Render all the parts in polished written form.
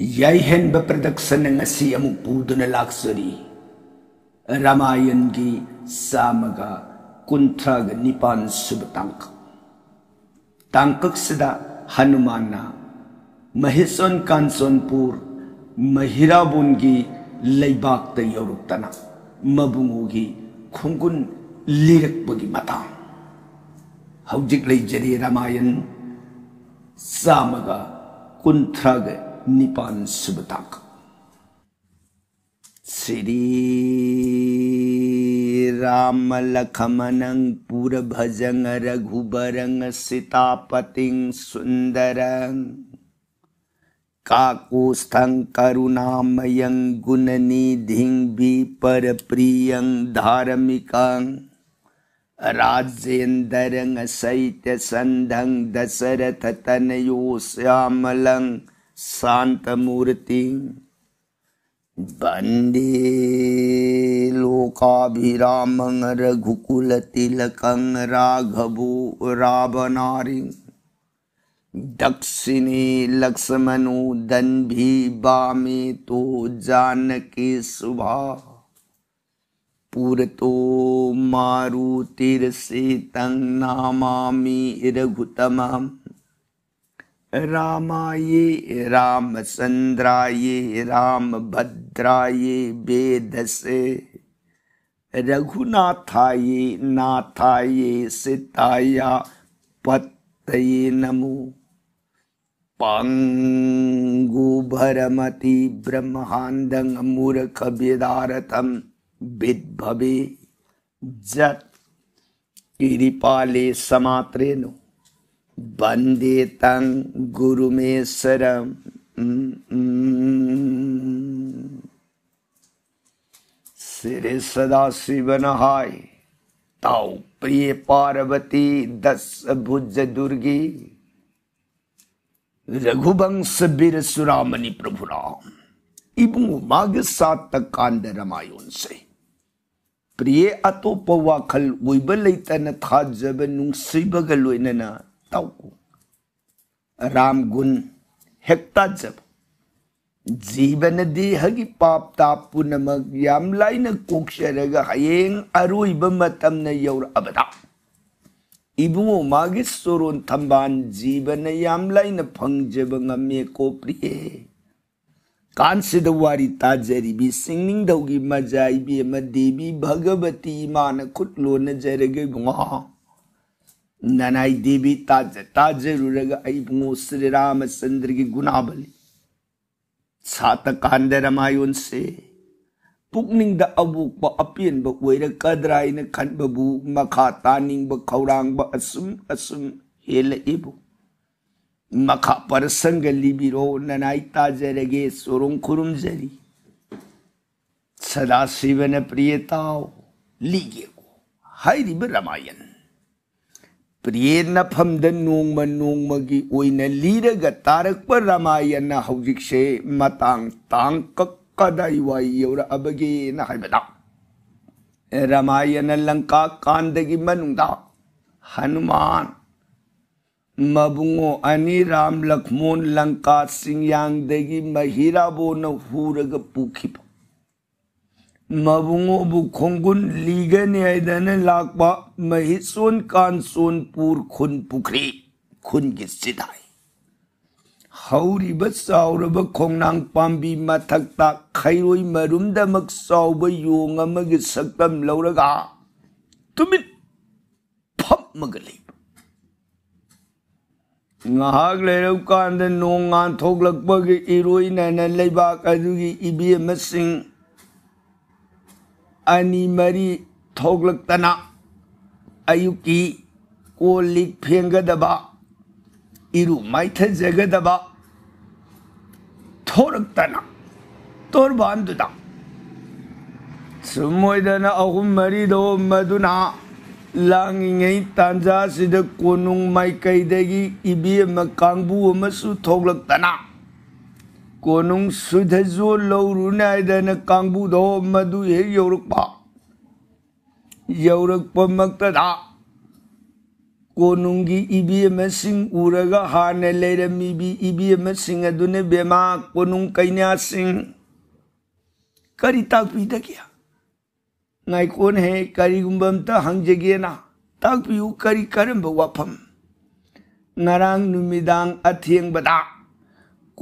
Yaihenba Production ngasi amuk puduna laksuri Ramayan gi samaga kuntrag nipan subtangk tangkak seda Hanumana Mahison Kansonpur Mahirabun gi laibak ta yoruktana mabungu gi khungun lirak bagi mata haujik lay jari Ramayan samaga kuntrag निपान सुबताक Shri Ram लखमनंग पूर भजंग रघुबरंग सीतापतिं सुंदरंग काकुस्थं करुणामयं गुणनिधिं विपर प्रियं धार्मिकं राजेन्द्रं सैत्य संधं दशरथ तनयो श्यामलं शांतमूर्ति वंदे लोकाभिरामं रघुकुलतिलकं राघवो रावणारिं दक्षिणे लक्ष्मणो दन्भी वामे तो जानकी सुभा पुरतो मारुतिर्सीतं नमामि रघुतमम् रामाये रामचंद्राये रामभद्राये वेदसे रघुनाथाये नाथाये सीताया पतये नमो पांगुभरमति ब्रह्मांडं मूर्ख वेदारतं विद्भवे जत् किरिपाले समात्रेनो वंदे तं गुरुमेश्वरं सिरे सदाशिवनहाय ताऊ प्रिय पार्वती दस भुज दुर्गी रघुवंश वीर सुरामणि प्रभुराम इबू माघ सात कांड रामायण से प्रिय अतोप वाखल उइब लैतन थाजब नुसिबग लोइनना राम गुण हेक्ता जब जीवन देहगी पाप ताप पुनमक याम लाइन कोक्षरग हयें अरुइब मतमने यौर अबदा इबुओ मागे सोरोन थंबान जीवन याम लाइन फंगजब गमे को प्रिये कांसिद वारी ताजरी भी सिंगिंग दोगी मजाई भी मदेवी भगवती मान खुटलो न जरगे गुआ ननाई देवी ताज ताजरुरग अइबो श्री रामचंद्र की गुणावली सात कांड रामायण से पुकनिंग अबुक अपेनब ओइर कद्राइन खनबबु मखा तानिंग खौरांग असुम असुम हेल इबु मखा परसंग लिबिरो ननाई ताजरगे सोरों खुरुम जरी सदा शिवन प्रियताओ लीगे को हाइरिब रामायण प्रिय नफमद नोंग नोंग मगी ओइना लीरग तारक पर रामायण हौजिक से मतांग तांग ककदाई वाई और अबगे न हाइबदा रामायण लंका कांदगी मनुदा हनुमान मबुंगो अनि राम लक्ष्मण लंका सिंयांग देगी महिराबोन हुरग पुखिप मबुंगो बुखोंगुन लीगन आयदन लाकबा महिसोन कांसोनपुर खुन पुखरी खुन की सिदाई हौरीब साउरब खोंगनांग पांबी मथकता खैरोई मरुम दमक साउब योंगमग सक्तम लौरगा तुमित फम मगले ngahag lerau kan de nongan thoglakpa gi iroi nana leiba kadugi ibi masing अनि मरी थोगलकतना अयुकी कोलिक फेंगदबा इरु माइथ जगदबा थोरकतना तोर बांधुदा सुमोयदना अहुम मरी दो मदुना लांगिङै तांजा सिद कोनुंग माइकैदगी इबी मकांगबु मसु थोगलकतना कोनुंग सुधजो लौरुनायदन कांगबु दो मधु हे यौरकपा यौरकप मक्तदा कोनुंगी इबी मसिंग उरगा हाने लेरमी बी इबी मसिंग अदुने बेमा कोनुंग कन्या सिंह करी ताकपीदा किया नाई कौन है करी गुंबमता हंगजगे ना ताकपीयू करी करम बवाफम नारांग नुमिदांग अथियंग बदा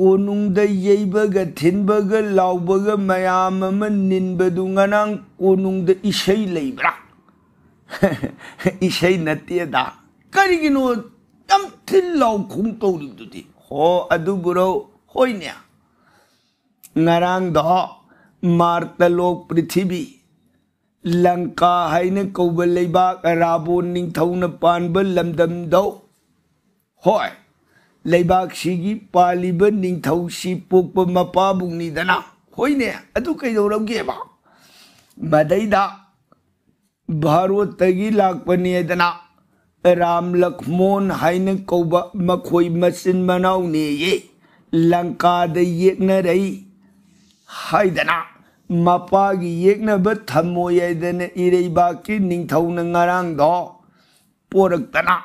कोनुंगदा येबगा थिनबगा लावबगा मयामम निनबदुंगनांग कोनुंगदा इशै लेब्रा इशै नतेदा करिगिनो तम थिन लाव खुंग तौलिदुदी हो अदुबुरो होइन्या नारांग दा मार्ता लोक पृथ्वी लंका हाइने कौब लेबाक राबो निंगथौन पानब लमदम दौ होय लेबाक सिगी पालिब निंगथौ सि पोकब मपा बुंगनी दना होइने अदु कैदौरगेबा मदैदा भारत तगी लाकपनी दना राम लक्ष्मण हाइने कौब मखोय मसिन मनाउने ये लंका द येकना रई हाइदना मपा की येकनब थमो यादने इरेबा की निंगथौन ngaraang दो पोरकतना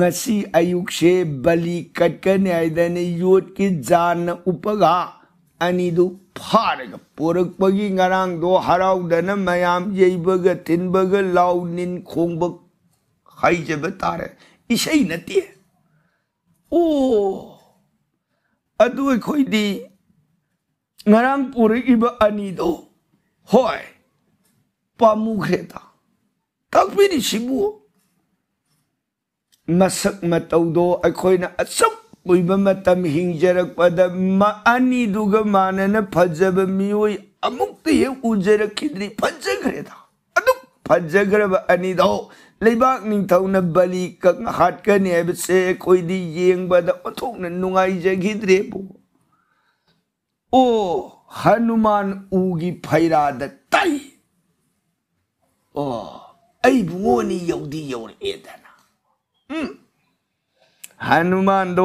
ngasi ayuk se bali katkane aidane yot ki jan upaga ani du pharaga porak pagi ngarang do harau dana mayam yeibaga tinbaga law nin khongbak khaije batare isei nati o adu khoi di ngarang porak iba ani do hoy pamukheta takbi ni sibu मसक मतौदो अखोयना असुक उइबा मतम हिंगजरक पद मा अनि दुग मानन फजब मिओय अमुक्त ये उजर खिद्री फजगरेदा अदु फजगरब अनि दो लेबाक निंथौना बली कक हाटकने बसे खोयदी येंगबद ओथोंन नुंगाई जगिद्रे बो ओ हनुमान उगी फैराद तई ओ अई बुओनी यौदी यौर एदा हनुमान दो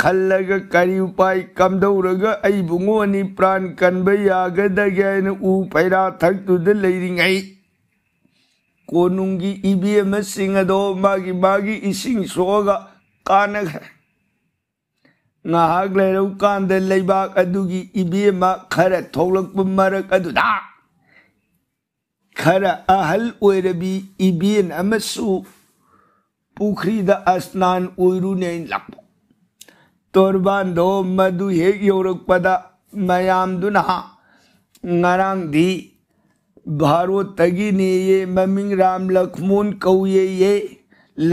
खलग करी उपाय कमदौरग अई बुंगोनी प्राण कनबे यागदगैन उ फैरा थक्तुद लैरिंगै कोनुंगी इबीम सिंह दो मागी मागी इसिंग सोगा कानग नाहाग लैरौ कांद लैबाक अदुगी इबीम खर थौलक मरक अदुदा खर अहल ओइरबी इबीन अमसु पुखरीद अस्नान उइरु ने लपो तोरबान दो मधु हे यौरकपद मयाम दुना ngaraang दी भारत तगी ने ये ममिंग राम लक्ष्मण कौये ये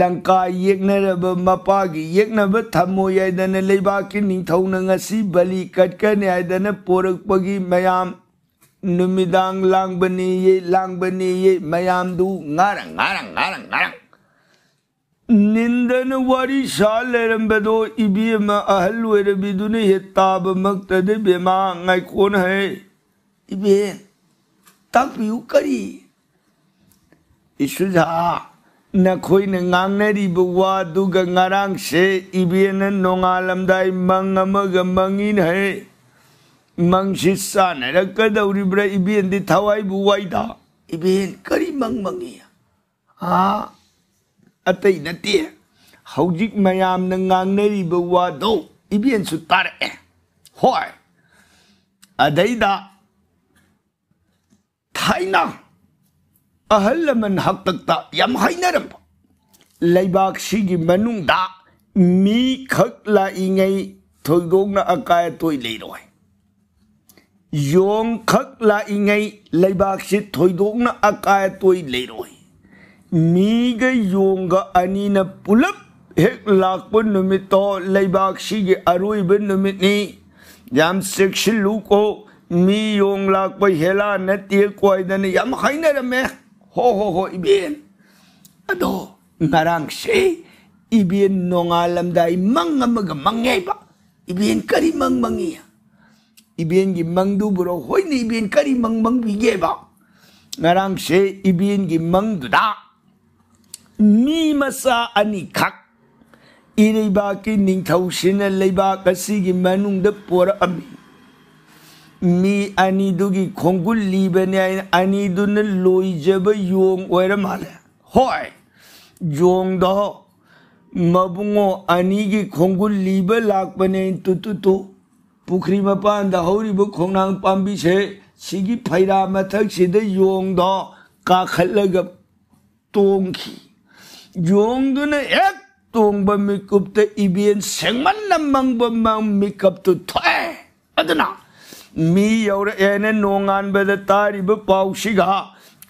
लंका येकनरब मपागी येकनब थमो यादन लेबाकी निंथौन ngasi बली कटकने यादन पोरकपगी मयाम नुमिदांग लांगबने ये मयाम दु ngaraang ngaraang ngaraang ngaraang निंदन वारी साल रंबदो इबी म अहल वेरबी दुने हिताब मक्तद बेमा ngai कौन है इबे तक यू करी इसुजा न खोई न nganeri बुवा दुग ngaraang से इबेन नोंगालमदाई मंगमग मंगिन है मंगसिसा नरक दौरी ब्र इबेन दि थवाई बुवाइदा इबेन करी मंग मंगिया हा अतई नती हौजिक मयाम न nganeri बुवा दो इबेन सुतार ए होय अदैदा थाइना अहल मन हक्तक्ता यम हाइनरम लैबाक सिगी मनुंगदा मी खकला इंगै थोइदोंना अकाय तोइ लेरोय योंग खकला इंगै लैबाक सि थोइदोंना अकाय तोइ लेरोय मीग योंग अनिन पुलप हेक लाखपन नुमितो लैबाक्षी के अरुइब नुमितनी याम सेक्शलु को मी योंग लाखप हेला नतिय कोइदन याम खैनर में हो इबेन अदो ngaraang से इबेन नोंगालम दाई मंगमग मंगेबा इबेन करी मंगमंगिया इबेन की मंगदु बुरो होइने इबेन करी मंगमंग बिगेबा ngaraang से इबेन की मंगदुदा मी मसा अनि खक इरेबा की निंगथौसिन लेबा कसिगी मनुंगद पोरम मी अनि दुगी खोंगुल लीबने अनि दुन लोइजब योंग ओइरमाले होय जोंग दो मबुंगो अनी खोंगुल लीब लापने तु तु तु पुखरी मपान खोनांग पाबी से फैरा मथक्सीद योंद काखलग तोंखी योंदुन एक तोंब मिकुप्त इबेन सेंगमन मंगब मिकप तु थए अदना मी यौरएने नोंगान बद तारीब पाउसिगा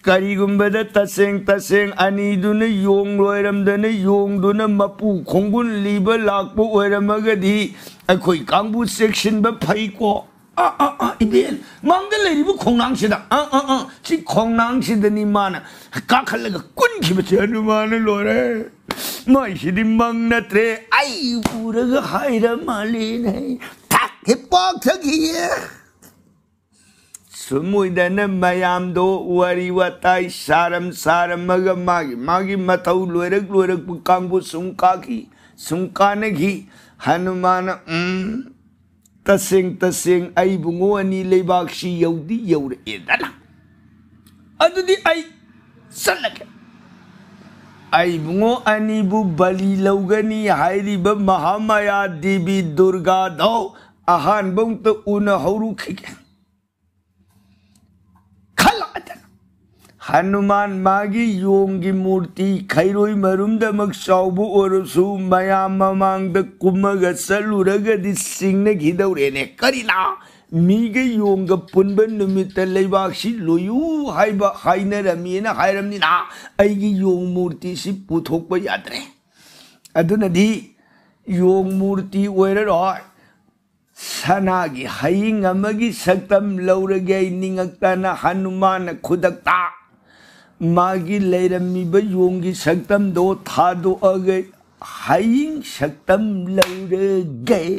करीगुंबद तसेंग तसेंग अनीदुन योंग लोयरमदन योंगदुन मपु खोंगुन लीब लाकबो ओयरमगदी अखोई कांगबु सेक्शन ब फैको आ आ आ इबेन मंगद लेरिबु खोंगनांगसिदा आ आ आ सि खोंगनांगसिदनि मान काखलग कुनखिबसे अनुमान लोरे माइसिदि मंग नत्रे आई पुरग हायरा मालिन है थाक हिपाक थगिए सुमुदन मयाम दो वरी वताई सारम सारम मग मागी मागी मथौ लोयरक लोयरक कांगबु सुंकाकी सुंकाने घी हनुमान तसेंग तसेंग आई बुंगो अनी लेबाक्षी यौदी यौर एदला अदुदी आई सलके आई बुंगो अनी बु बली लौगनी हायरी ब महामाया देवी दुर्गा दो आहान बंग तो उन हौरु खिके हनुमान मागी योंगी मूर्ति खैरोई मरुमदमक सावबु ओरसु मयाम ममांग द कुमग सलुरग दि सिंग ने घिदौरेने करिना मीगे योंग पुनब नुमित लैबाक्षी लोयू हाइबा हाइने रमीना हाइरमनिना आइगी योंग मूर्ति सि पुथोकब यादरे अदुनदी योंग मूर्ति ओयरे रॉय सनागी हाइंग अमगी सक्तम लौरगे निंगक्ताना हनुमान खुदक्ता मागी लेरमीब योंगी सक्तम दो था दो अगे हाइंग सक्तम लौरे गए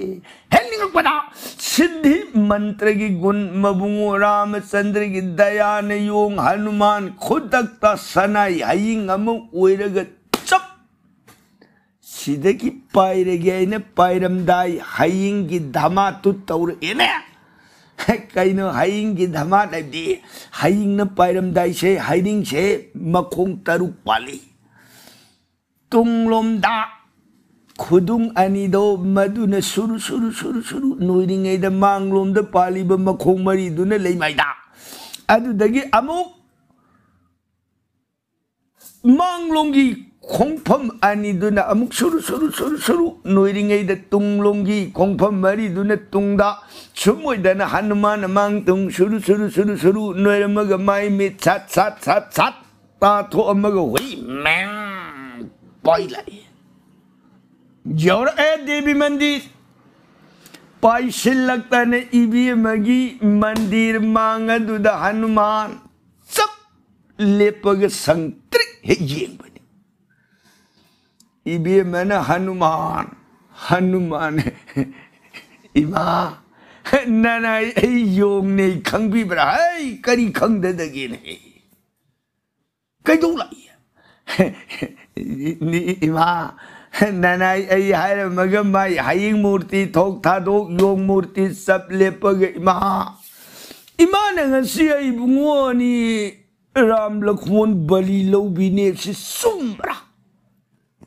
हेलिंग पदा सिद्धि मंत्र की गुण मबुंगो रामचंद्र की दया ने योंग हनुमान खुदकता सनाई हाइंग अम ओरग चप सीधे की पायरे गए ने पायरमदाई हाइंग की धमा तु तौर एने कई हाइंग की धमा दी हाइंग न पायरमदाई से हाइंग से मखों तरुक पाली तुंगलोमदा खुदुंग अनीदो मधुन सुरु सुरु सुरु सुरु नोइरिंगैदा मांगलोमद पालीब मखों मरीदुन लैमाइदा अदुदगी अमुक मांगलोंगी खोंफम अनीदुना अमुक सुरु सुरु सुरु सुरु नोइरिंगैदा तुंगलोंगी खोंफम मरीदुना तुंगदा सुमोइदना हनुमान मांगतुंग सुरु सुरु सुरु सुरु नोइरमग माई मित सात सात सात सात ताथो अमग होई मैंग देवी मंदिर पाइसिल लगता ने इबी मगी मंदिर मांग दुदा हनुमान सब लेपग संतृ है ये बने इबी मैंने हनुमान हनुमान इमा ना योग ने खंग भी बरा है करी खंग दे दगी नहीं कई दो लाई इमा ननाई आई हायर मगम माई हाइंग मूर्ति थोक था दो योग मूर्ति सब लेपग इमा इमा नंगसी आई बुंगोनी राम लक्ष्मण बली लो बिने से सुमरा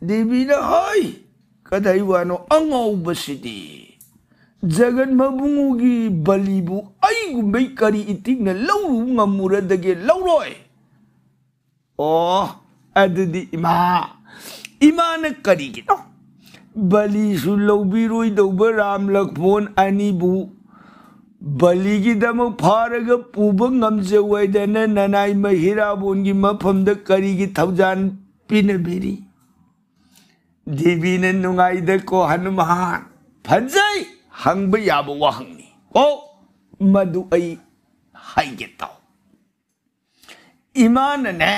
देवी ना हाय कदाई वानो अंगाउ बसिदी जगन मबुंगी बली बु आई गुमे करी इतिंग न लौरु ngमुरा दगे लौरोय ओ अदुदी इमा इमान करीगिनो बली सुलौबी रोई दौब राम लक्ष्मण अनीबू बली की दम फारग पुब गमजे वैदन ननाई महिराबोन की मफमद करीगी थौजान पिन बेरी देवी ने नुंगाइद को हनुमान फजई हंगब याब वहंगनी ओ मदु आई हाइगे तौ इमान ने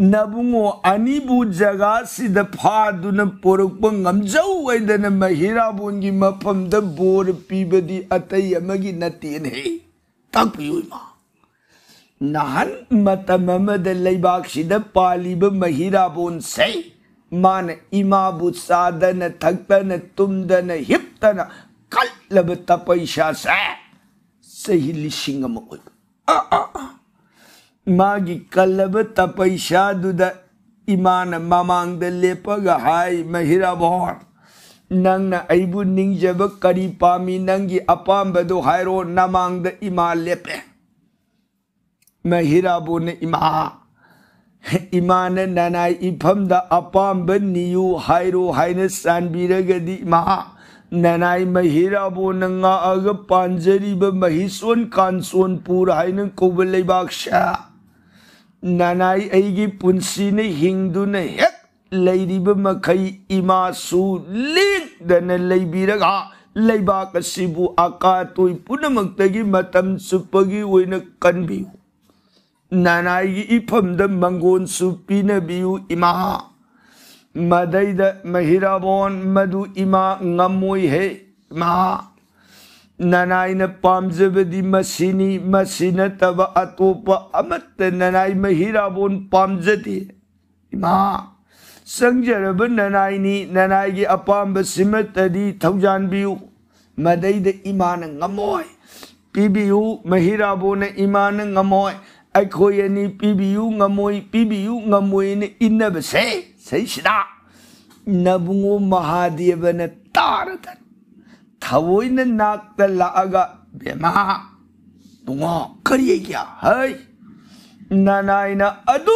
नबुंगो अनीबू जगह सिद फादुन पोरुक गमजौ वैदन महिराबोन की मफमद बोर पीबदी अतई अमगी नतीन है तक युमा नहन मतममद लैबाक सिद पालीब महिराबोन से मान इमाबु सादन थकतन तुमदन हिप्तन कल्लब तपैसा से सही लिशिंगम मागी कलब तपैसा दुदा इमान ममांग लेपग हाय महिराबोर नंगना अबू निंगजब करी पामी नंगी अपाम्बदो हायरो नमांग इमा लेपे महिराबो ने इमा इमान ननाई इफम दा अपाम्ब नियु हायरो हायने सानबीरगदी इमा ननाई महिराबो नंगा अग पांजरीब महिसोन कांसोनपुर हायने कोबलेबाक्षा नानाई अगी पुंसी ने हिंदू ने हेक लेरीब मखई इमासु लीदन लेबीरगा लेबाक सिबु आकातोय पुनमक्तगी मतम सुपगी ओइन कनबियु नानाई इफमद मंगोन सुपीने बियु इमा मदैद महिराबोन मधु इमा ngमोय हे मा ननाई न पामजबदी मसीनी मसीन तब अतोप अमत ननाई महिराबोन पामजदी इमा संजरब ननाईनी ननाई की अपाम्ब सिमतदी थौजान बियु मदैद इमान ngमोय पीबियु महिराबोन इमान ngमोय अखोयनी पीबियु ngमोय ने इनब से सहीसदा नबुंगो महादेव ने तारदन थवोइन नाक लागा बेमा बुंगो करिए क्या है नानाई ना अदु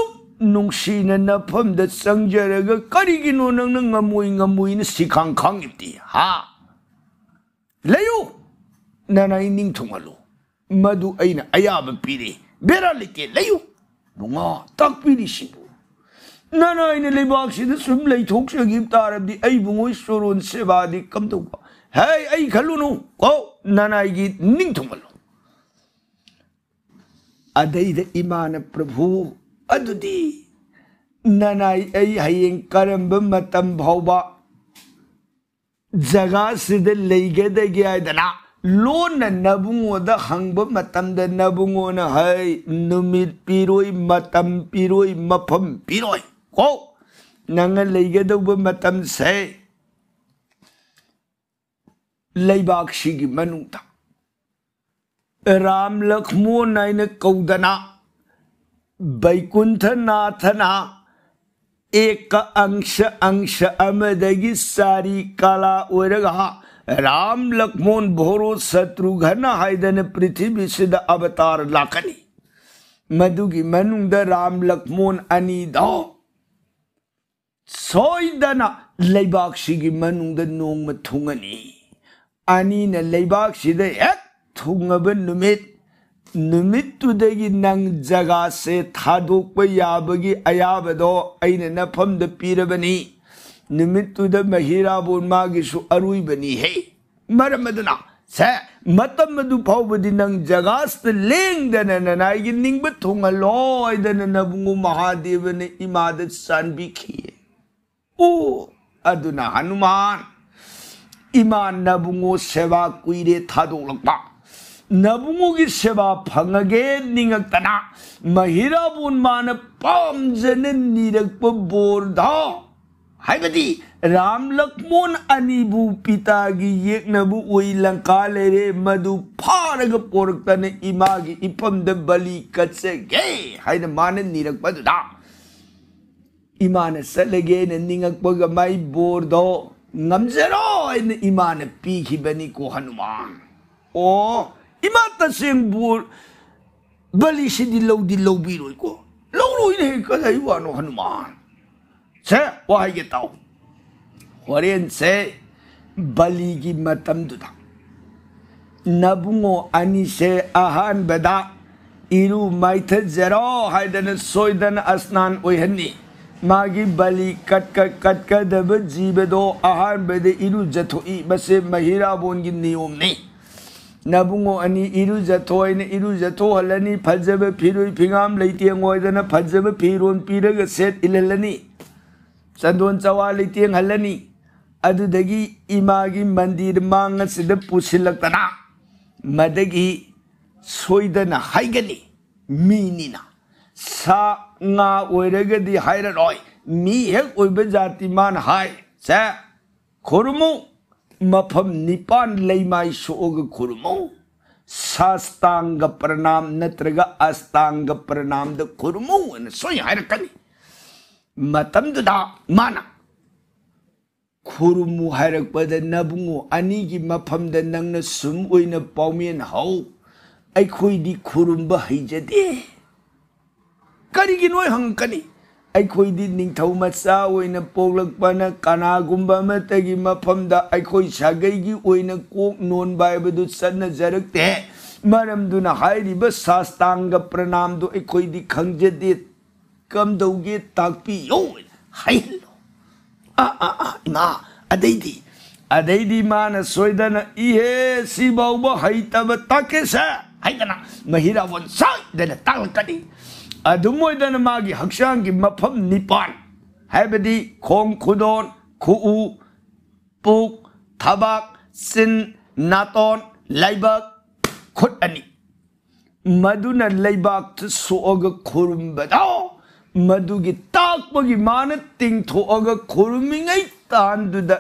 नुंगसी न नफम द संजरग करिगी नो नंग ngमोय न सिखांग खांगिती हा लेयु नानाई निंग थोंगलो मधु अइन अयाब पीरे बेरा लेके लेयु बुंगो तक पीरी सिबु नानाई ने लेबाक्सिद सुम लेई थोंगसगी तारबदी अई बुंगो सोरोन सेवादी कम दोगा है आई खलुनु को ननाईगी निंग थुंगलो अदैद इमान प्रभु अदुदी ननाई आई हयें करंब मतम भावबा जगा सिद लेगेदे गयादना लोन नबुंगोदा हंगब मतम द नबुंगोन है नुमित पिरोय मतम पिरोय मफम पिरोय को नंग लेगेदब मतम से लेबाक्षी की मनुता राम लक्ष्मो नाइन कौदना बैकुंठ नाथना एक अंश अंश अमदगी सारी काला ओरगा राम लक्ष्मोन भोरो शत्रुघ्न हायदन पृथ्वी सिद अवतार लाखनी मधुगी मनुंद राम लक्ष्मोन अनिदो सोइदना लेबाक्षी की मनुंद नोंग थुंगनी आनी न लेबाक सिदे एक थुंगब नुमित नंग जगा से थादोक पे याबगी अयाबदो ऐन नफम द पीरबनी नुमित तुद महिराबोन मागिसु अरुई बनी है मरमदना से मतम मधु फावबदी नंग जगास्त लेंग दन ननाई निंगब थुंगलो ऐदन नबुंगु महादेव ने इमादत सानबी खिए ओ अदुना हनुमान इमान नबुंगो सेवा कुइरे थादोलक्पा नबुंगो की सेवा फंगगे निंगतना महिराबोन मान पामजन निरक्प बोरधा हायबदी राम लक्ष्मण अनिबु पितागी एक नबु ओई लंका लेरे मधु फारग पोरक्तन इमागी इपम द बलि कचगे हायन मान निरक्पदा इमान सलगे निंगक्पग माई बोरधो नमजरो इन इमान पीखी बनी को हनुमान ओ इमात सिंह बोर बलि सिदी लौ दी लौ बीरो को लौ रोई ने कदई वानो हनुमान से वाहे के ताऊ होरेन से बलि की मतम दुदा नबुंगो अनि से आहान बदा इरु माइथ जरो हायदन सोयदन अस्नान ओहनी मागी बलि कटकदब जीवदो अहानबदे इरु जथोई बसे महिराबोन की नियम ने नबुंगो अनि इरु जथोई ने इरु जथो हलनी फजब फिरुई फिंगाम लैतेंग ओइदना फजब फिरोन पीरग सेट इलहलनी चंदोन चवा लैतेंग हलनी अदुदगी इमागी मंदिर मांग सिद पुछिलकतना मदगी सोइदना हाइगनी मीनिना सा nga oiragadi hairaroi mi hek oiba jati man hai sa khurumu mapham nipan leimai soog khurumu sastanga pranam natraga astanga pranam da khurumu an soi hairakani मतमदुदा माना खुरुमु हायरकपद नबुंगु अनी की मफमद नंगना सुम ओइना पाउमेन हाउ अखोइदी खुरुमबा हैजदे करिगी नोय हंकनी अखोइदी निंगथौ मचा ओइना पोगलकपना कनागुंबा मतगी मफमद अखोइ सगैगी ओइना कोक नोन बायबदु सन्न जरकते मरमदुना हायरिब सास्तांग प्रणाम दो अखोइदी खंगजदे कम दोगे ताकपी यो हाइलो इमा अदैदी माना सोइदना इहे सिबाउबा हैतब ताकेसा हैदना महिरावन साइदना तालकदी अदुमोइदना मागी हक्सांग की मफम निपान हैबदी खोंग खुदोन खुउ पुक थबाक सिन नातोन लाइबक खुटनी मदुना लाइबक सोग खुरुम बदाओ मधुगी ताकपगी मान तिंग थोगा खुरुमिंगै तांदुदा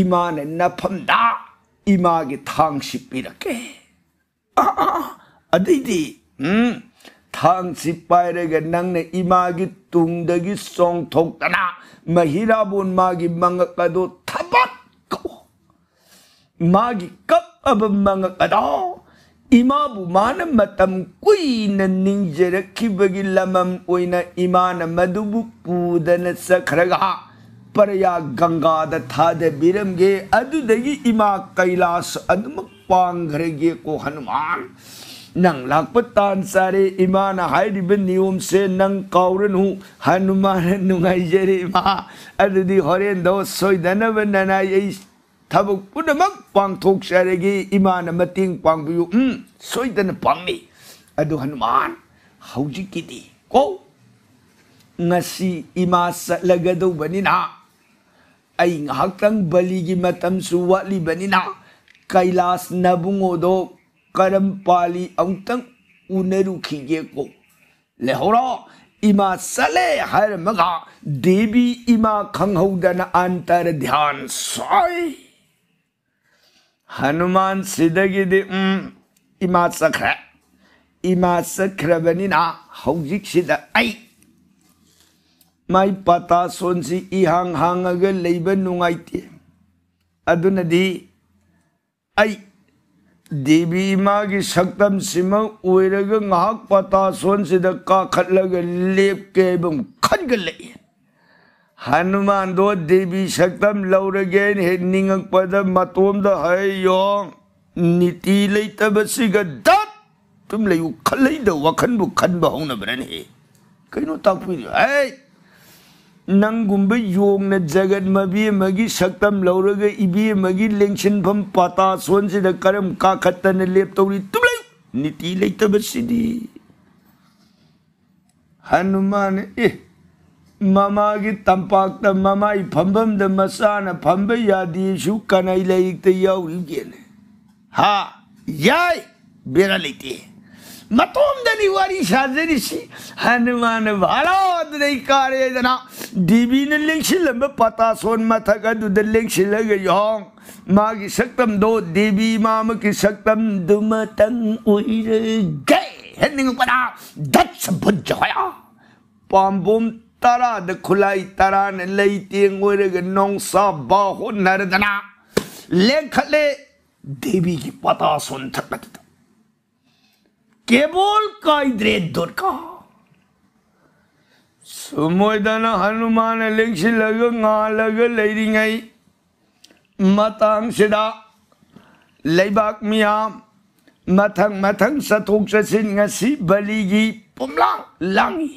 इमान नफमदा इमागी थांगसि पिरके अदैदी थांगसि पाइरेगा नंगने इमागी तुंगदगी सोंगथोकना महिराबुन मागी मंगकदो थबक्को मागी कप अब मंगकदो इमाबु मान मतम कुइन निंजरखिबगी लमम ओइना इमान मधुबु पूदन सखरगा परया गंगा द थाद बिरमगे अदुदगी इमा कैलाश अदम पांगरगे को हनुमान नंग लापतान सारे इमान हाइदिब नियम से नंग काउरनु हनुमान नुंगाई जरे मा अदुदी होरेन दो सोइदन बनना यई थबुक पुनमक पांगथोक सारेगी इमान मतिंग पांगबियु सोइदन पांगनी अदु हनुमान हौजी किदी को नसी इमा सलगदौ बनिना अइंग हक्तंग बलिगी मतम सुवाली बनिना कैलाश नबुंगोदो करम पाली अंतंग उनरुखिगे को लेहोरा इमा सले हर मगा देवी इमा खंगौदन अंतर ध्यान सोय हनुमान सिदगी दे इमा सखर बनी ना हौजिक सिद आई माई पता सोनसी इहांग हांग अगर लेब नुंगाइते अदुन दी आई देवी इमा की शक्तम सिमा ओइरग नाक पता सोनसिद का खलग लेप के बम खन गले हनुमान दो देवी शक्तम लौरगेन हेनिंग पद मतोम द है योंग नीति लैतबसिग दत तुम लयु खलै द वखन बु खन बहुन बरन हे कइनो तापु ए नंगुंब योंग न जगत मबी मगी शक्तम लौरग इबी मगी लेंशन भम पता सोनसि द करम का खतन लेप तौरी तुम लयु नीति लैतबसिदी हनुमान ए मामा की तंपाक ता मामाई फंबम द मसान फंब यादी शु कनाई लाइक ते याउरी गेने हा याय बेरा लेती है मतोम दनी वारी शाजरी सी हनुमान वाला दई कारे जना डीबी ने लिंगशिल में पता सोन मथा का दुद लिंगशिल गयोंग मां की शक्तम दो देवी माम की शक्तम दुमतंग उइर गए हनिंग पड़ा दच बुझ होया पांबोम तारा द खुलाई तारा ने लई तेंग ओरग नौसा बाहो नरदना लेखले देवी की पता सुन थकत केवल काइद्रे दुर्गा सुमोदन हनुमान लिंक्ष लग गा लग लैरिंगई मतांग सिदा लैबाक मियाम मथंग मथंग सथोक ससिन ngasi बलिगी पुमलांग लांगी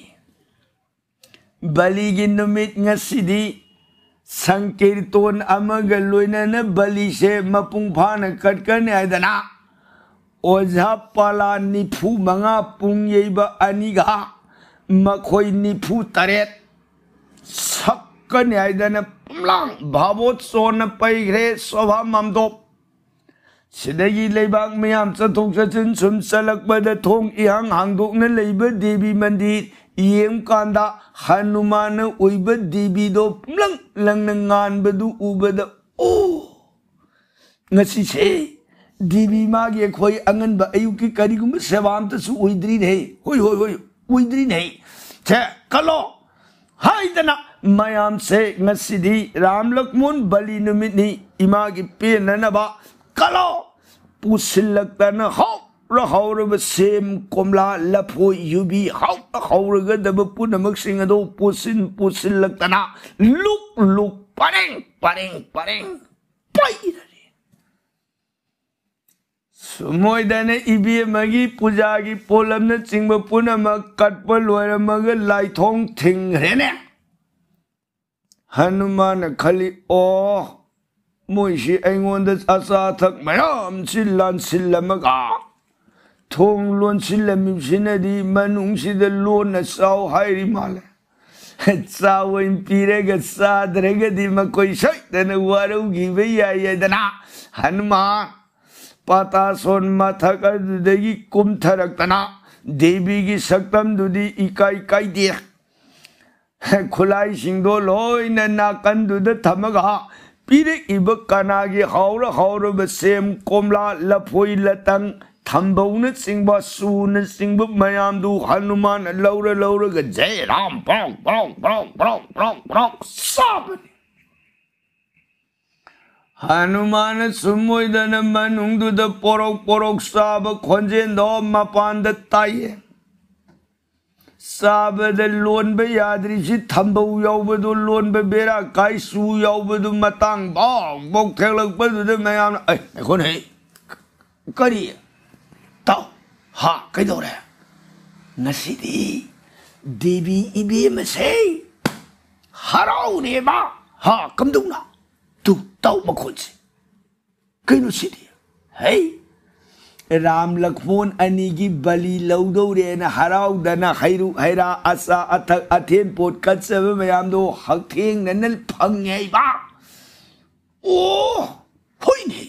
बली की नुमित ngasi संकीर्तन अमग लोइनन बली से मपुंग फान कटकन आइदना ओझा पाला निफू मंगा पुंग येब अनिगा मखोय निफू तरेत सक्कन आइदना पुमलांग भावोत सोन पैघरे शोभा ममदो सिदगी लेबांग मयाम सथोक सचिन सुम सलकबद थोंग इहांग हांगदोकन लेब देवी मंदिर येम कांदा हनुमान उइब देवी दो पुमलंग लंग नंगान बदु उबद ओ ngasi से देवी मागे खोई अंगन ब आयु की करिगुम सेवाम तसु उइद्री नहीं होय होय होय उइद्री नहीं छ कलो हाइदना मयाम से ngasi di राम लक्ष्मण बलि नुमित नी इमा की पेननबा कलो पुसिलकन हो रहाव सेम कोमला लफो युबी हाउ हाउरग दब पुनमक सिंह दो पुसिन पुसिलकना लुक लुक परेंग परेंग परेंग पाई मोदने इबेमगी पूजा की पोलम चिंब पुनमक कटप लोरमग लाइथोंग थिंग्रेने हनुमान खली ओ मोइसी एंगोंद असा थक मयाम सिलान सिलमगा थोंग लोन सिलमिसिनदी मनुंगसिद लोन साउ हायरी माले चाव पीरेगा सादरेगा दी मकोई सैदन वारुगी वेयायदना हनुमान पाता सोन मथक दुदगी कुमथरकतना देवी की सक्तम दुदी इकाई इकाई दे खुलाई सिंगो लोइन नाकन दुद थमगा पीरे इब कनागी हाउर हाउर बसेम कोमला लफोई लतंग थंबौन सिंगबा सुन सिंगब मयाम दु हनुमान लौर लौर ग जय राम ब्रोंग ब्रोंग ब्रोंग ब्रोंग ब्रोंग ब्रोंग सब हनुमान सुमोदन मनुंग दुद पोरोक पोरोक साब खोंजेन दो मपान द ताये साब द लोन बे यादरी सी थंबौ याव दु लोन बे बेरा काई सु याव दु मतांग बांग बोक थेलक ब दुद मयाम ए कोन है करी ता हा कई दोरे नसीदी देवी इबे मसे हराउ ने बा हा कम दूंगा तू ताऊ मखोंसे कइनु सिदी है राम लक्ष्मण अनिगी बलि लौदौरे न हराउदना खैरु हैरा आसा अथ अथेन पोट कचब मयाम दो हकथेंग ननल फंगै बा ओ होइने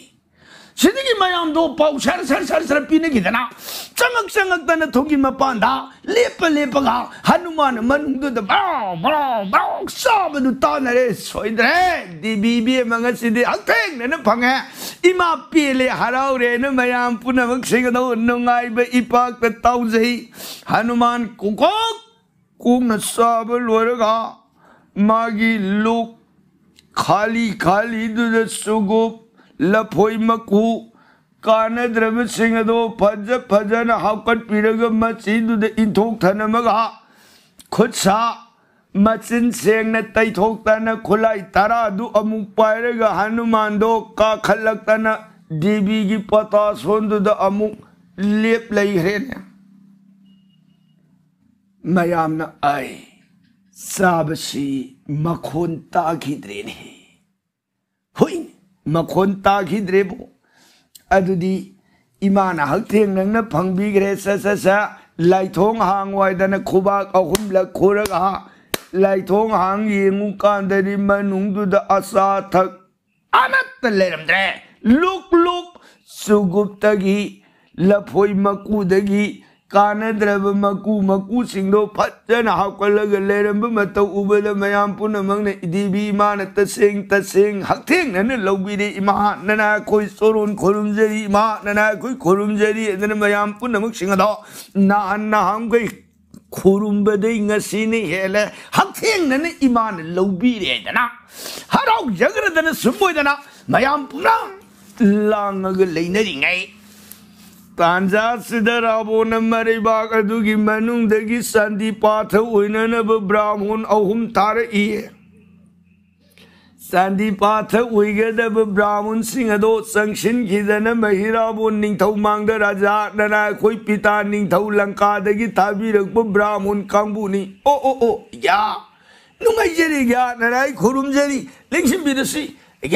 सिदगी मयाम दो पाउ सर सर सर सर पिने गिदना चमक चमक तन थोंगी मपांदा लेप लेपगा हनुमान मनुंग द बाव बाव बाव सब दु तानरे सोइदरे दिबीबी मंग सिदे अथेंग न फंगे इमा पेले हराउरे न मयाम पुनमक सिंग दो नुंगाई ब इपाक ताउजई हनुमान कुको कुम सब लोरगा मागी लोक खाली खाली दु सुगो लफोई मकू कान द्रव सिंह दो फज फजन हाकट पीरग मची दुद इंथोक थन मगा खुद सा मचिन सेंग न तैथोक तन खुलाई तारा दु अमु पायरग हनुमान दो का खलक तन देवी की पता सोन दुद अमु लेप लई रे न मयाम न आए साबसी मखोन ताखी द्रेने हुई मखोन ताखिद्रेबो अदुदी इमान हकथेंग नंगना फंगबीग्रे स स स लाइथोंग हांग वाइदना खुबाक अहुम लख खुरगा लाइथोंग हांग येंगु कांदरी मनुंग दुद आसा थक अनत लेरमद्रे लुक लुक सुगुप्तगी लफोई मकुदगी कानद्रव मकु मकु सिंगो फजन हाकलग लेरम मत उबल मयाम पुन मंगने दिबी मान तसेंग हथेंग नन लौबिरे इमा नना कोई सोरुन खोरुमजरी इमा नना कोई खोरुमजरी नन मयाम पुन मक सिंगदो ना अन्ना हम कोई खोरुमबदे ngasi ने हेले हथेंग नन इमान लौबिरे जना हराउ जगरदन सुबोदना मयाम पुना लांगग लेनरिंगै तांजा सिदर आबो नमरे बाग अदुगी मनुंग दगी संधि पाथ उइननब ब्राह्मण अहुम तारई संधि पाथ उइगदब ब्राह्मण सिंह दो संक्षिन खिदन महिराबो निंगथौ मांगद राजा नना कोई पिता निंगथौ लंका दगी थाबीरक ब्राह्मण कांबुनी ओ या नुंगैजरी या नराई खुरुमजरी लिंगसिन बिदसी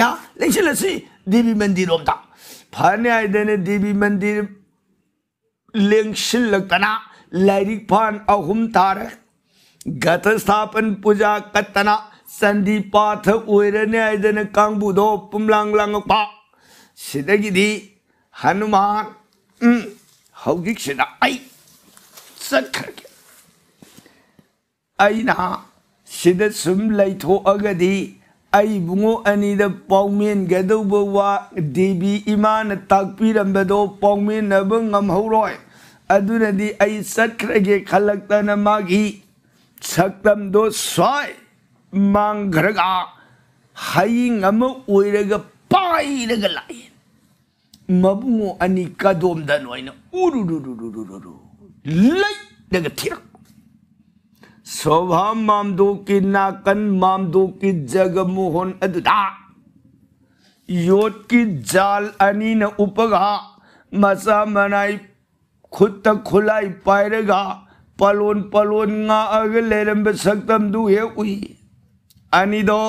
या लिंगसिलसी देवी मंदिरोम दा फाने आइदने देवी मंदिर लेंगशिलकना लाइरिक फान अहुम तार गत स्थापन पूजा कतना संधि पाथ ओइरने आइदने कांगबुदो पुमलांग लांग पा सिदगी दी हनुमान हौगिक सिदा आई सखरके आइना सिद सुम लैथो अगदी आई बुंगो अनीद पाउमेन गदौबो वा देवी इमान ताकपीरंबदो पाउमेन नब ngam हौरोय अदुनदी आई सखरगे खलकतन मागी सकदमदो स्वाय मांगरगा हायिंग अम ओइरगा पाइरगा लाय मबुंगो अनि कादोमदा नोइना उरुरुरुरुरु लै दगा थिर सोभा मामदो की नाकन मामदो की जग मोहन अदुदा योट की जाल अनि न उपगा मसा मनाई खुद खुलाई पाइरगा पलोन पलोन nga अग लेरंबे सकतम दु हे उई अनि दो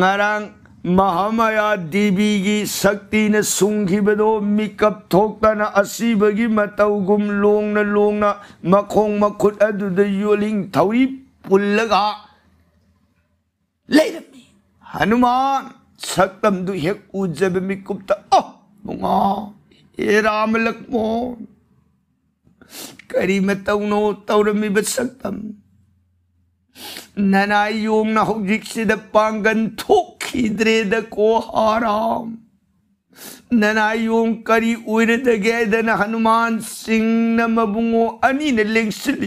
ngarang महामाया देवी की शक्ति ने सुंघी बदो मेकअप थोकता न असीब की मतौ गुम लोंग न मखोंग मखुद अदु द योलिंग थौरी पुल्लगा लेरमी हनुमान सकतम दु हे उजब मेकअप ता ओ मुंगा ए राम लक्ष्मण करी में तौनो तौरमी बसक्तम ननाई योम ना हौजिक से द पांगन थोखी द्रे द को हाराम ननाई योम करी उइर द गे द हनुमान सिंह न मबुंगो अनि न लेंगसली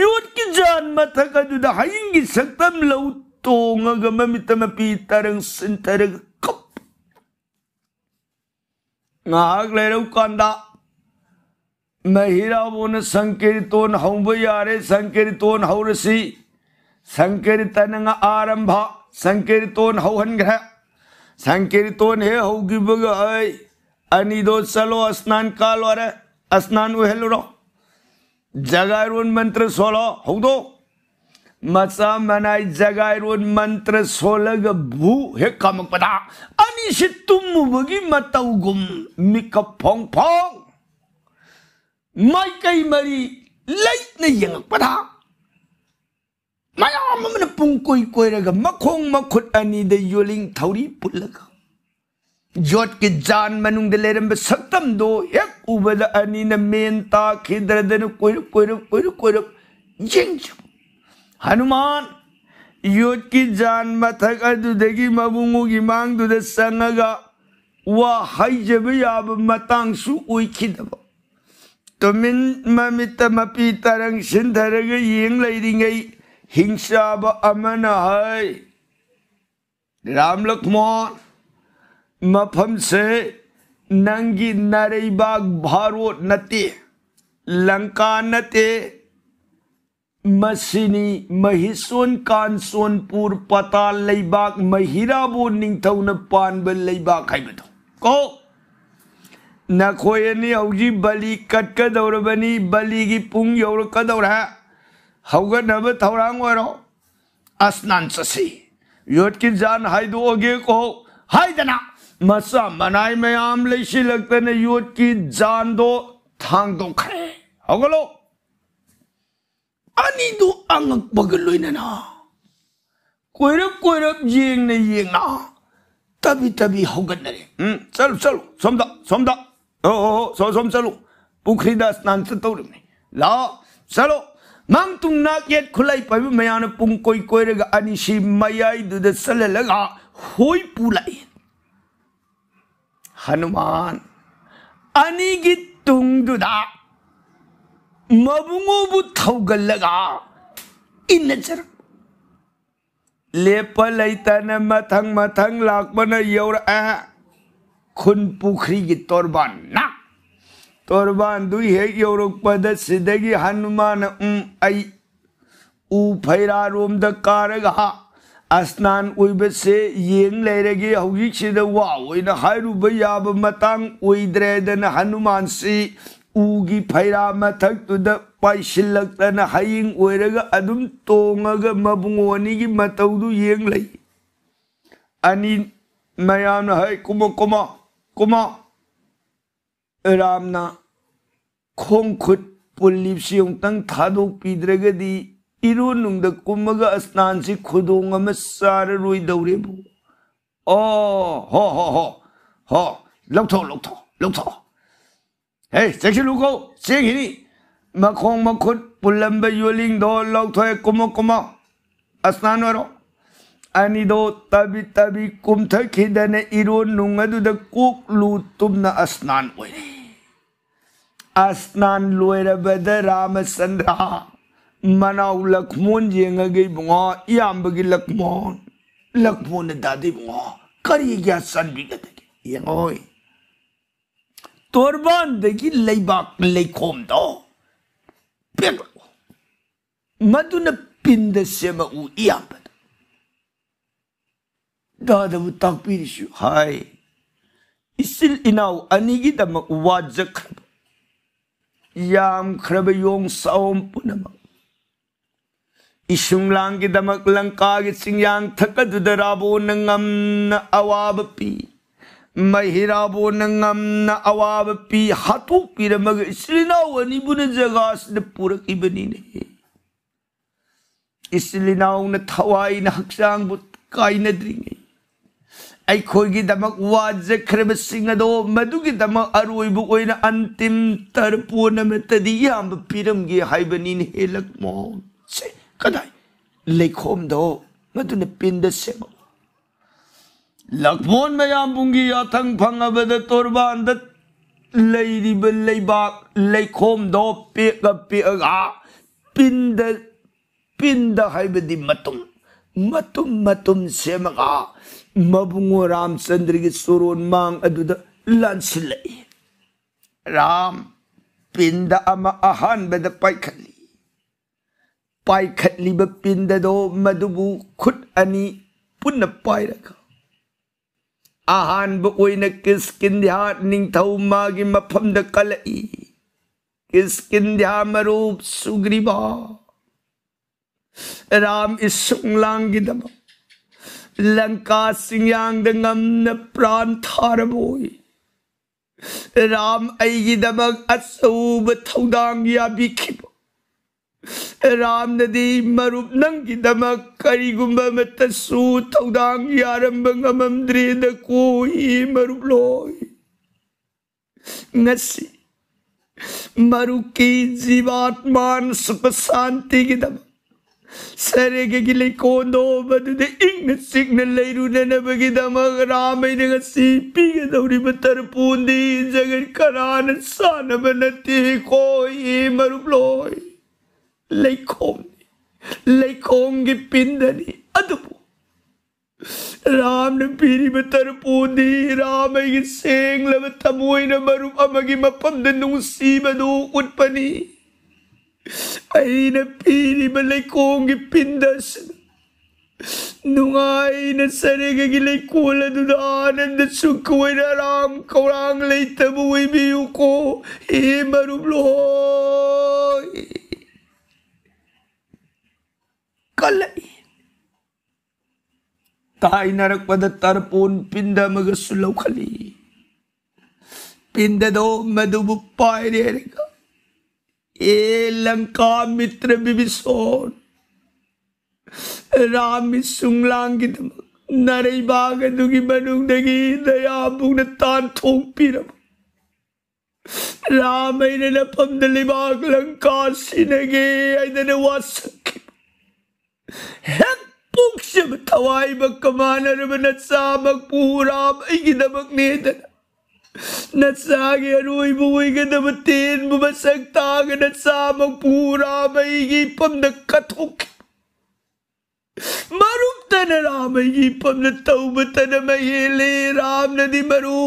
योट की जान मथक दुद हायिंगी सक्तम लौ तोंग गम मितम पी तरंग सिंतरग कप नाग लेरौ कांदा महिरावोन संकीर्तन हौब यारे संकीर्तन हौरसी संकीर्तन आरंभ संकीर्तन हौहनग्रह संकीर्तन हे हौगिब अनिदो चलो स्नान काल और स्नान उहेलुरो जगायरोन मंत्र सोलो हौदो मचा मनाई जगायरोन मंत्र सोलग भू हे कामपदा अनि से तुम बगी मतौ गुम मिकप फोंग फोंग माइकई मरी लाइट नहीं यंग पढ़ा माया ममन पुंकोई कोयरगा मखोंग मखुद अनि द योलिंग थौरी पुलगा जोट के जान मनुंग लेरम सक्तम दो एक उबद अनि न मेनता खिदरदन कोइर कोइर कोइर कोइर जिंज हनुमान योट की जान मथक अदुदगी मबुंगुगी मांग दुद संगगा वा हाइजब याब मतांग सु उइखिदब तुमिन ममित मपी तरंग सिंधरग येंग लैरिंगै हिंसा ब अमन है राम लक्ष्मण मफम से नंगी नरैबाग भारत नते लंका नते मसिनी महिसोन कांसोनपुर पताल लैबाग महिराबो निंगथौन पानब लैबाग हाइबदो को नखोयनी हौजी बली कटकदौरबनी बली की पुंग यौरकदौर हौगनब थौरांग ओरो अस्नान ससी योट की जान हाइदोगे को हाइदना मसा मनाई मयाम लेसी लगते ने योट की जान दो थांग दो खरे हौगलो अनि दो अंग बगलोइना ना कोइरब कोइरब येंग ने येंगा तभी तभी हौगन रे चलो चलो समदा समदा ओ सो सोम चलो पुखरी दा स्नान से तौर में ला चलो मांग तुम ना के खुलाई पब मयान पुंग कोई कोइरगा अनिशी मयाई दुद सल लगा होई पुलाई हनुमान अनि गि तुंग दुदा मबुंगो बु थौग लगा इन नजर लेप लैतन मथंग मथंग लाकबन यौर खुन पुखरी की तोरबान ना तोरबान दुई है यौरक पद सिदगी हनुमान आई उ फैरा रोम द कारगा अस्नान उइब से येंग लैरगे हौगी सिद वा ओइना हाइरुब याब मतांग उइद्रे दन हनुमान सी उगी फैरा मथक तुद पाइसिलक्तन हायिंग ओइरगा अदुम तोंगगा मबुंगोनी की मतौदु येंग लै अनि मयाम है कुमो कुमो कुमो रामना खोंग खुद पुलिप सियों तंग थादो पीद्रगदी इरो नुंग द कुमगा अस्नान से खुदोंग में सारे रोई दौरे बो ओ हो हो हो हो लौथो लौथो लौथो हे सेक्सी लुको सेक हिनी मखोंग मखुद पुलंब योलिंग दो लौथो है कुमो कुमो अस्नान वरो अनि दो तभी तभी कुमथ खिदन इरो नुंगदुद कोकलू तुमना अस्नान ओइरे अस्नान लोयरबद रामचंद्र मनाव लक्ष्मण जेंगे बुआ इयाम्बगी लक्ष्मण लक्ष्मण ने दादी बुआ करी गया सनबीगदगी यंगोय तोरबान देगी लेबाक लेखोम दो पेग मधुन पिंद सेम उ इयाम्ब दादबु ताकपीरिशु हाय इसिल इनाव अनिगी दम वाजक याम खरब योंग साओम पुनम इसुंगलांग दमक लंका के सिंयांग थकदुदराबो नंगम न अवाब पी महिराबो नंगम न अवाब पी हातु पिरमग इसलिनाव अनिबुन जगास न पुरकी बनी नहीं इसलिनाव न थवाई न हक्सांग बुत कायन द्रिंगे अखोगी दमक वाजख्रब सिंह दो मधुगी दमक अरोइब ओइन अंतिम तरपोन में तदियाम पिरमगे हाइबनी ने लक्ष्मण से कदाई लेखोम दो मधुने पिंद से लक्ष्मण मयाम बुंगी याथंग फंगबद तोरबान द लैरिब लैबाक लेखोम दो पेग पेगा पिंद पिंद हाइबदी मतुम मतुम मतुम सेमगा मबुंगो रामचंद्र की सुरोन मांग अदुद लांसिले राम पिंद अम अहान बद पाइखली ब पिंद दो मधुबु खुद अनि पुन पाय रखा अहान ब ओइन किस किंध्या निंगथौ मागी मफम द कलई किस किंध्या मरूप सुग्रीवा राम इसुंगलांग दम लंका सिंयांग दंगम न प्राण थार बोई राम ऐगी दमक असुब थौदांग या बिखिब राम नदी मरुप नंगी दमक करी गुंब मत सु थौदांग यारम बंगम द्रेद कोई मरुप लोई नसी मरुकी जीवात्मान सुख शांति की दमक सरे के गिले कोंदो बदुदे इंग सिग्नल लेरु ने बगी दमग राम ने गसी पीगे दौरी बतर पूंदी जगन करान सान बनती कोई मरुब्लोय लेखोम की पिंदनी अदबो राम ने पीरी बतर पूंदी राम की सेंग लब तमोय न मरुब अमगी मपम दनु सी बदु उत्पनी अने पीरी लेखोंगी पिंदस नुआईन सरेगी लेकोल आनंद सुख होना राम कौरांग लेतबु बीयू को हे मरुब्लो कल ताई नरक पद तरपोन पिंद मग सुलौखली पिंद दो मधुबु पाय रेगा ए लंका मित्र बिबिसोन राम सुंगलांग दमक नरई बाग दुगी मनुंग दगी दया बुन तान थोंग पीरम राम ने न फमदली बाग लंका सिनगे आइदने वासक हे पुक्ष थवाई ब कमानर बन सामक पूराम इगी दमक ने नचागे अरुई बुई के दब तेन बुबसक ताग नचाम पूरा मैगी पम द कथोक मरुप तन राम मैगी पम द तौब तन महेले राम नदी मरु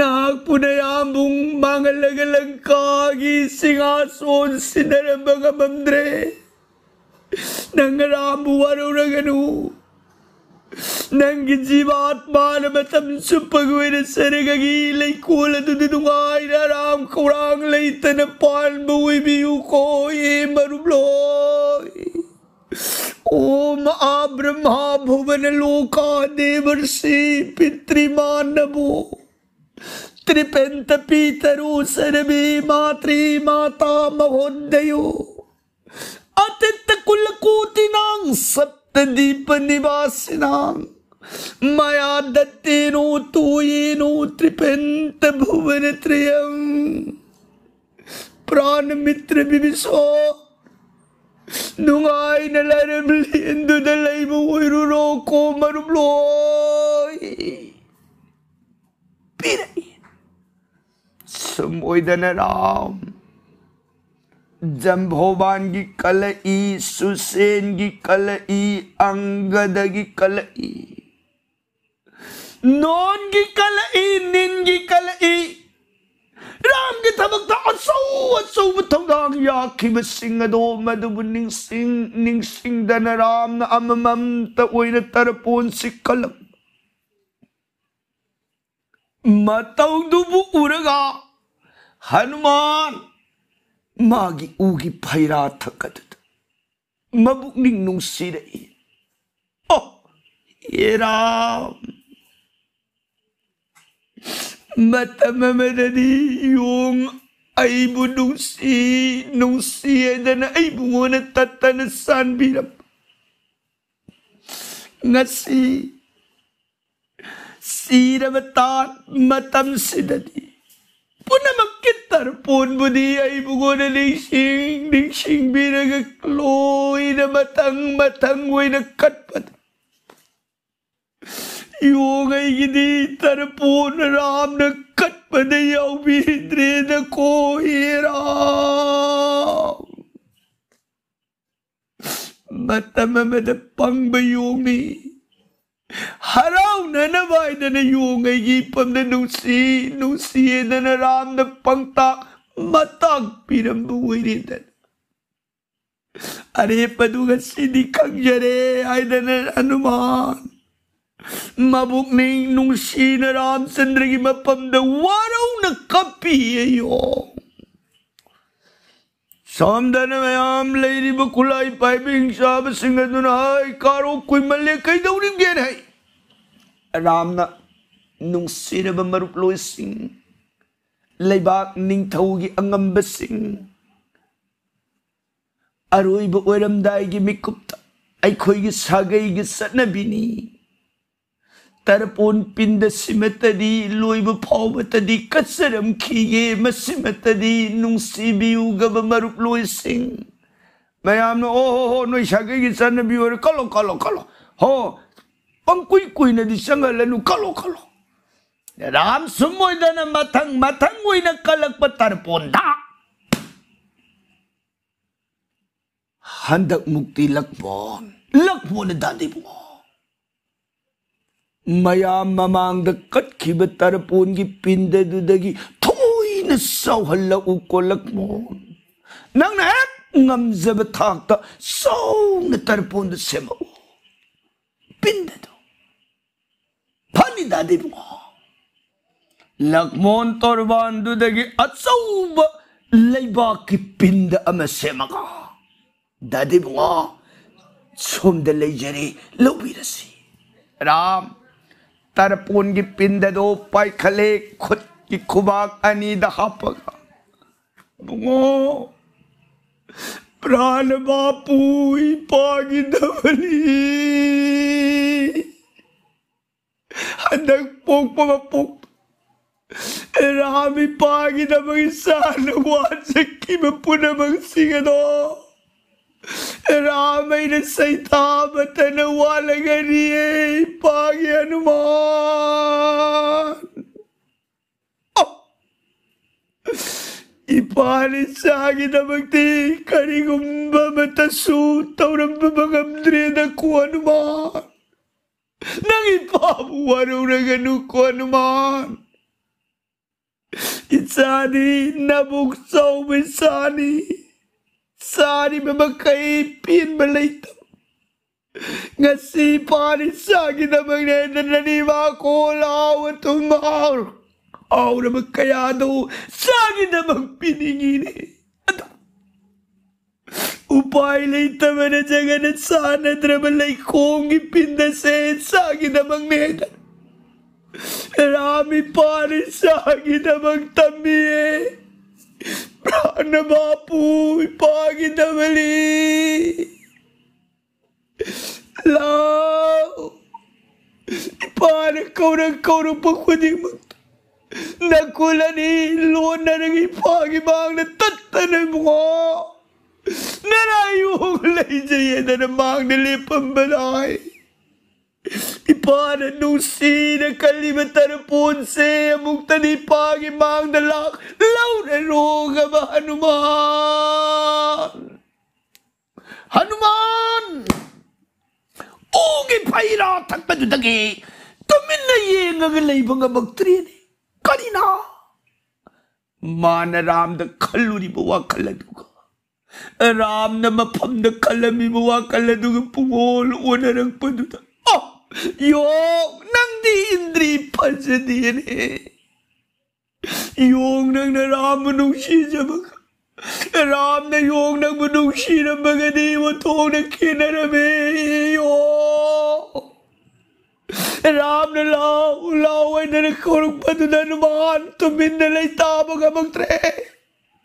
नाग पुनयाम बुंग मांगल लंकागी सिंहासन सिनर बगमंद्रे नंगराम बुवरु रगनु नंग जीवात्मा मतम सुपगुर सरगगी लेकोल दुदुंगाई राम खौरांग लेतन पान बुई बियु को ये मरुब्लो ओम आ ब्रह्मा भुवन लोका देवर्षि पितृमानवो त्रिपेंत पीतरो सर्वे मातृ माता महोदयो अतित कुलकूतिनां सब दीप निवासिनां माया दत्तेनो तोयेनो त्रिपेंत भुवन त्रयं प्राण मित्र बिबिसो नुंगाई नलरम लिंदु दलैबु उरुरो को मरुब्लोय पिरै समोयदन राम जम्भोबान की कलई, सुसेन की कलई, अंगद की कलई, नोन की कलई, निन की कलई, राम की थबक था असौ असौ थौदांग याखिब सिंह अदो मदुबु निंसिंग निंसिंग दन राम अममम त ओइन तरपोन सिकलम मतौ दुबु उरगा हनुमान मागी उगी भैरा थकत मबुक निंग नुसी रही ओ ये राम ꯃꯇꯝ ꯑꯃꯗꯗꯤ ꯌꯣꯡ ꯑꯩꯕꯨ ꯅꯨꯡꯁꯤ ꯅꯨꯡꯁꯤ ꯑꯗꯅ ꯑꯩꯕꯨ ꯍꯣꯟꯅ ꯇꯠꯇꯅ ꯁꯥꯟꯕꯤꯔꯝ ꯉꯁꯤ ꯁꯤꯔꯕ ꯇꯥꯟ ꯃꯇꯝ ꯁꯤꯗꯗꯤ ꯄꯨꯝꯅꯃꯛꯀꯤ ꯇꯔꯄꯣꯟ ꯕꯨꯗꯤ ꯑꯩꯕꯨ ꯍꯣꯟꯅ ꯅꯤꯡꯁꯤꯡ ꯅꯤꯡꯁꯤꯡꯕꯤꯔꯒ ꯂꯣꯏꯅ ꯃꯊꯪ ꯃꯊꯪ ꯑꯣꯏꯅ ꯀꯠꯄꯗ ꯌꯣꯡꯉꯩꯒꯤꯗꯤ ꯇꯔꯄꯣꯟ ꯔꯥꯝꯅ ꯀꯠꯄꯗ ꯌꯥꯎꯕꯤꯗ꯭ꯔꯦꯗꯀꯣ ꯍꯦ ꯔꯥꯝ ꯃꯇꯝ ꯑꯃꯗ ꯄꯪꯕ ꯌꯣꯡꯅꯤ ꯍꯔꯥꯎꯅꯅꯕ ꯍꯥꯏꯗꯅ ꯌꯣꯡꯉꯩꯒꯤ ꯏꯄꯝꯗ ꯅꯨꯡꯁꯤ ꯅꯨꯡꯁꯤꯗꯅ ꯔꯥꯝꯅ ꯄꯪꯇꯥꯛ ꯃꯇꯥꯛ ꯄꯤꯔꯝꯕ ꯑꯣꯏꯔꯦꯗꯅ अरे पदुगा सीधी खंजरे आयदन हनुमान मबुक नहीं नुशी न रामचंद्र की मपम द वारौ न कपी यो सामदन में आम लेरी बकुलाई पाई बिंग साहब सिंह दुनाई कारो कोई मले कई दौड़ी गेर है राम ना नुशी न बमरुप लोई सिंह लेबाक निंग थाऊगी अंगंब सिंह अरोइब ओरमदाई की मिकुप्ता अखोई की सागई की सनबिनी तरपोन पिंद सिमतदी लोइब फावतदी कसरम खिये मसिमतदी नुंसीबिउ गब मरुप लोई सिंह मयाम ओ नोई सागई की सनबि और कलो कलो कलो हो पंकुई कुई नदी संगलनु कलो कलो राम सुमोय दन मथंग मथंग ओइन कलक प तरपोन दा हंदक मुक्ति लखमोन लखमोन दादीबो मयाम ममांग कटखिब तरपोन की पिंद दुदगी थोइन सौहल्ला उको लखमोन नंग हेक ngमजब थाक सौन तरपोन सेमो पिंद दो फनी दादीबो लखमोन तोरबान दुदगी अचौब लेबा की पिंद अम सेमगा दादी बुआ सोमद लेजरे लोबीरसी राम तरपोन की पिंद दो पाइखले खुद की खुबाक अनी दहापगा बुआ प्राण बापू पागी दवली हदक पोक पोक रामी पागी दबगी सान वाजकी में पुनमग सिंह दो राम ने सैताब तन वाले गरीय पागे हनुमान इपारी सागी दबकती करी गुंबा मत सू तवरब बगम द्रेद को हनुमान नगी पाबू वरुणगनु को हनुमान इचादी नबुक सौ बिसानी सारी में कई पीन बलई गसी पानी सागी दबगने ननी वाको लाओ तुम और अब कया दो सागी दबग पीनीगी ने उपाय ले तमने जगने सान द्रबले कोंगी पिंद से सागी दबगने रामी पानी सागी दबग तम्मी प्राण बापू पागी दबली लाओ पान कौर कौर पखुदी मत नकुलनी लोन नरगी पागी मांगने तत्तने मुआ नरायू ले जाइए दर मांगने ले पंबलाए Ipana nung sinakalimutan ang punse, among tanipag imang dalak, launa nung ama Hanuman. Hanuman! Ugi pahirat at madudagi, tuminayeng ang laibang abagtrin. Kanina! Manaram na kaluri buwa kaladuga. Aram na mapam na kalami buwa kaladuga pumol, unarang paduda. Yung nang di indri pansa din eh. Yung nang naramanong siya mga. Aram na yung nang manong siya mga di mo tong nakinarami. Yung. Aram na laulaway na nakurong patunan naman. Tumin na lay tamo ka magtre.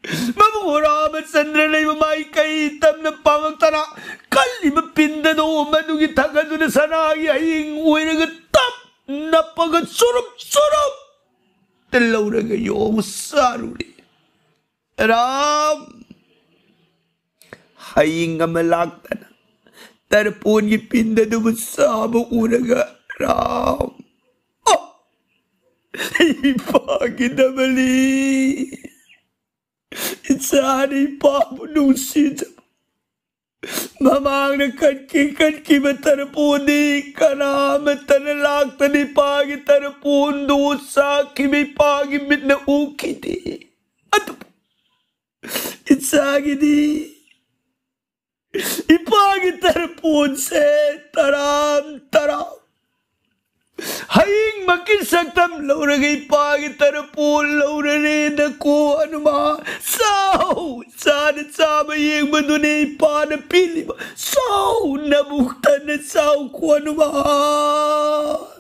Mamuramat sandra lay mamay kahitam ng pamagtana. Kalimapinda doon manong itagado na sanagi ay ingway na gatap na pagkatsurup-surup. Talaw na ngayong saruli. Aram! Haying nga malakta na. Tarapon ipinda doon sa mga nga. Aram! Oh! Ipagin na mali. Saan ipamunong siya. Mamang nagkatki-katki matarapun di ka na matanalak tanipagi tarapun doon sa kimipagimit na uki di. Ato po, itsagi di. Ipagi tarapun se taram-taram. Haying makisagtam laura kay ipagi tarapun laura rin ako Hanuman. Sao! Sana't samayang madunay pa na pili ba? Sao! Nabuktan na sao ko Hanuman!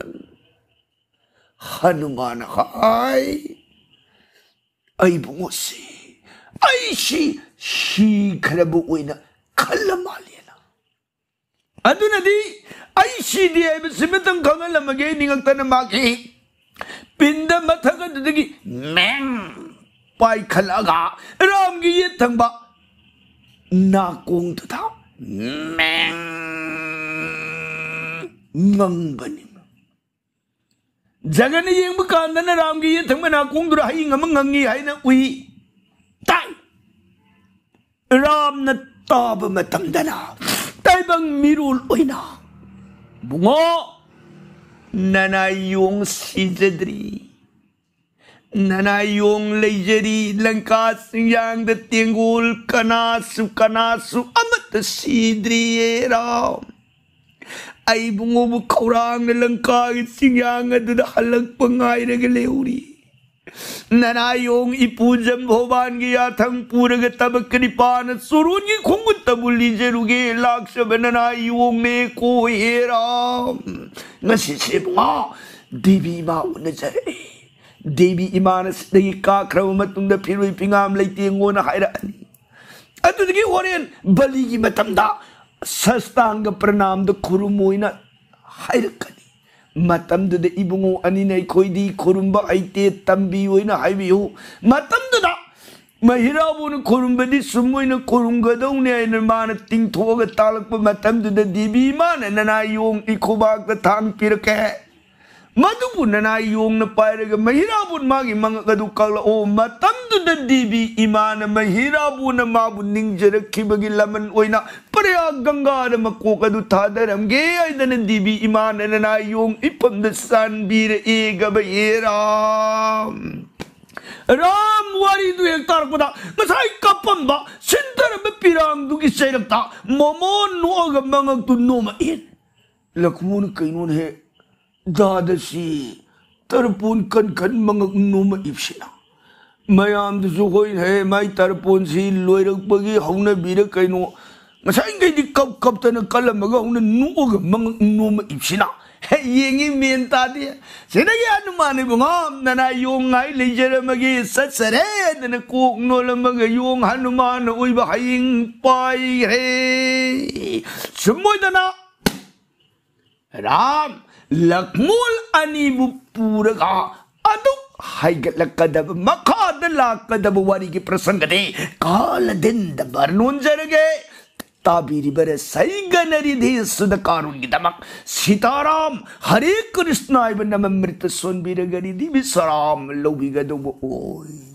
Hanuman ay! Ay bungo si! Ay si! Si kalabuoy na kalamali na! Ano na di? Ay si di ay masimitang kangalam magay ningang tanamaki! Pinda matagad na dagi! Meng! Pai khalaga ram gi yet thang ba na kung tu tha meng ngang bani jagan yeng ba kan na ram gi yet thang na kung du hai ngam ngang gi hai na ui tai ram na tab ma tam dana tai bang mirul oi na bungo nana yung sidri Nanayong layjari langkas yang datingul kanasu amat sidriye ram. Ay bungo kaurang langkagit singyang adudah halag pangay nagaleuri. Nanayong ipujam bhoban gya thang puragatap kripan surungi khungutabuli jeruge laksha nanayong ne ko ram. Ngasisibunga dibi ma unajare. Devi imanas dagi kakraw matunda piroy pingam lay tingo na kairaan. Ato dagi orin baligi matamda sastanga pranam da kurumoy na hairkani. Matamda da ibungo aninay koy di kurumba ay te tambiyoy na haybiyo. Matamda da mahirabo na kurumba di sumoy na kurunga daw niya inarmana tingtuwa gatalak pa matamda da devi imanan nanayong ikubag na tang pirake. Madupun nanayong na pairaga mahirapun magi mga kadukala o matamdo na dibi imana mahirapun na mabuning jarakhi magilaman oy na pareagang gana makukadutadaram gaya na dibi imana nanayong ipamdasan bira ega bahiram. Ram wari du hektar kuda masai kapam ba sindar ba pirang du kisay rakta mamon nuag mga tunumain. Lakmun kainun he. Dadasi, tarpon kan-kan mga numaib sila. Mayam duso ko yun, hey, may tarpon si loirag pagi, haw na bira kayo nung. Masayin kayo di kap-kapta ng kalamaga, haw na nuog mga numaib sila. Hey, yengi menta di. Sinagyan naman ibang ham, nanayong ngay, lejera magi, satsare, nanakuk nolang magayong Hanuman, uy bakaying pay, hey. Sumoy na na. Ram. Lakmul anibu puraga aduk haigat lakadab makadalakadab warigi prasangade kala din dabar nun jarage ताबीरिबरे सैगनरिधि सुदकारुणिदमक सीताराम हरे कृष्ण इवन नममृत सोनबीरगरिधि विसराम लौगिगदो ओय।